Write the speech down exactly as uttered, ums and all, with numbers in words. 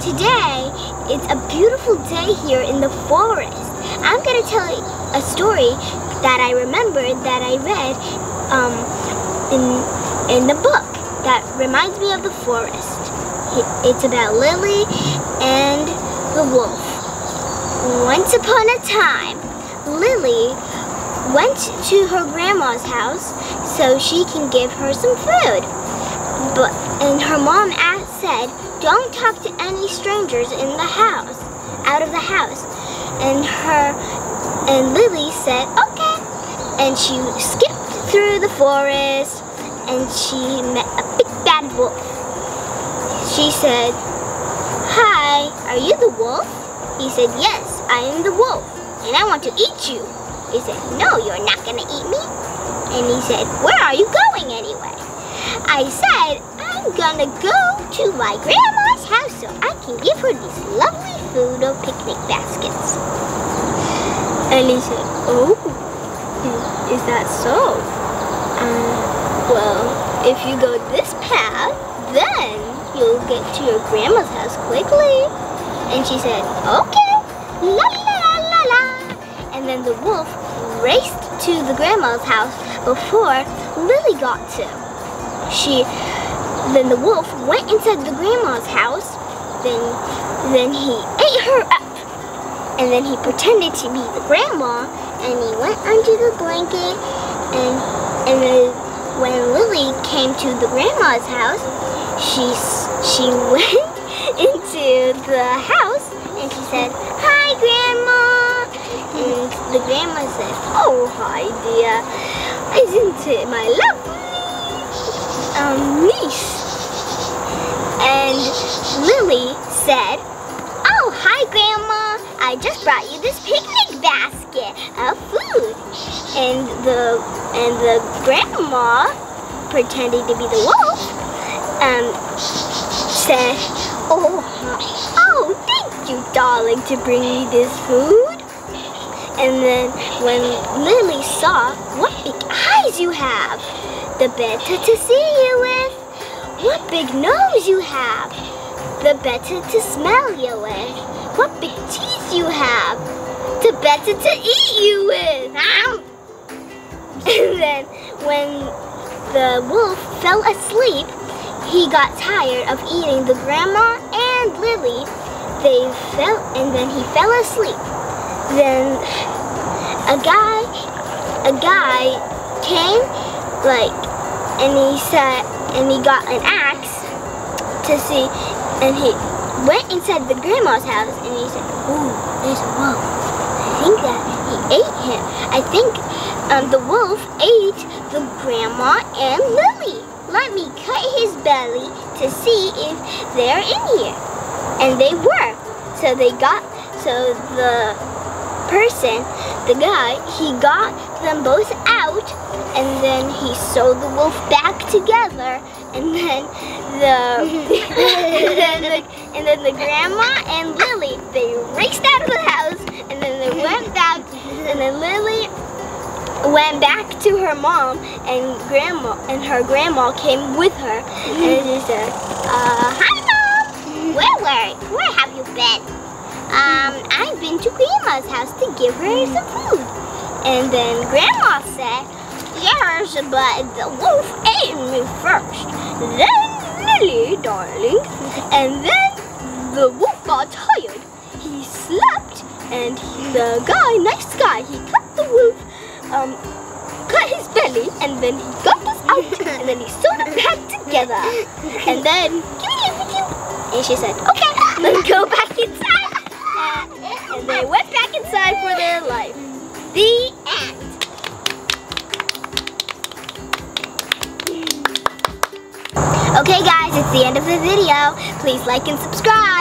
Today, it's a beautiful day here in the forest. I'm going to tell a story that I remembered that I read um, in, in the book that reminds me of the forest. It's about Lilly and the wolf. Once upon a time, Lilly went to her grandma's house so she can give her some food. But, and her mom asked, said, "Don't talk to any strangers in the house, out of the house." And her, and Lilly said, "Okay." And she skipped through the forest, and she met a big bad wolf. She said, "Hi, are you the wolf?" He said, "Yes, I am the wolf, and I want to eat you." He said, "No, you're not gonna eat me." And he said, "Where are you going anyway?" I said, "I'm gonna go to my grandma's house so I can give her these lovely food or picnic baskets." And he said, "Oh, is that so? Uh, well, if you go this path, then you'll get to your grandma's house quickly." And she said, "Okay, la la la la la." And then the wolf raced to the grandma's house before Lilly got to. She, then the wolf went inside the grandma's house, then, then he ate her up. And then he pretended to be the grandma, and he went under the blanket, and, and then when Lilly came to the grandma's house, she, she went into the house, and she said, "Hi, Grandma." And the grandma said, "Oh, hi, dear. Isn't it my lovely Um, niece?" And Lilly said, "Oh, hi, Grandma. I just brought you this picnic basket of food." And the and the grandma, pretending to be the wolf, um, said, "Oh, hi. Oh, thank you, darling, to bring me this food." And then when Lilly saw what big eyes you have, the better to see you with. What big nose you have, the better to smell you with. What big teeth you have, the better to eat you with. Ow!" And then when the wolf fell asleep, he got tired of eating the grandma and Lilly. They fell, and then he fell asleep. Then a guy, a guy came, like, and he said, and he got an axe to see, and he went inside the grandma's house, and he said, "Ooh, there's a wolf. I think that he ate him. I think um, the wolf ate the grandma and Lilly. Let me cut his belly to see if they're in here." And they were. So they got, so the person, the guy, he got them both out, and then he sewed the wolf back together, and then the and, then the and then the grandma and Lilly, they raced out of the house, and then they went back, and then Lilly went back to her mom, and grandma and her grandma came with her, and she said, uh, "Hi, Mom. Where were where have you been? Um, I've been to Grandma's house to give her some food." And then Grandma said, "Yes, but the wolf ate me first, then Lilly, darling." And then the wolf got tired. He slept, and the guy, nice guy, he cut the wolf, um, cut his belly, and then he got this out, and then he sewed it back together. And then, and she said, "Okay, let's go back inside." And they went back inside for their life. The end. Okay guys, it's the end of the video. Please like and subscribe.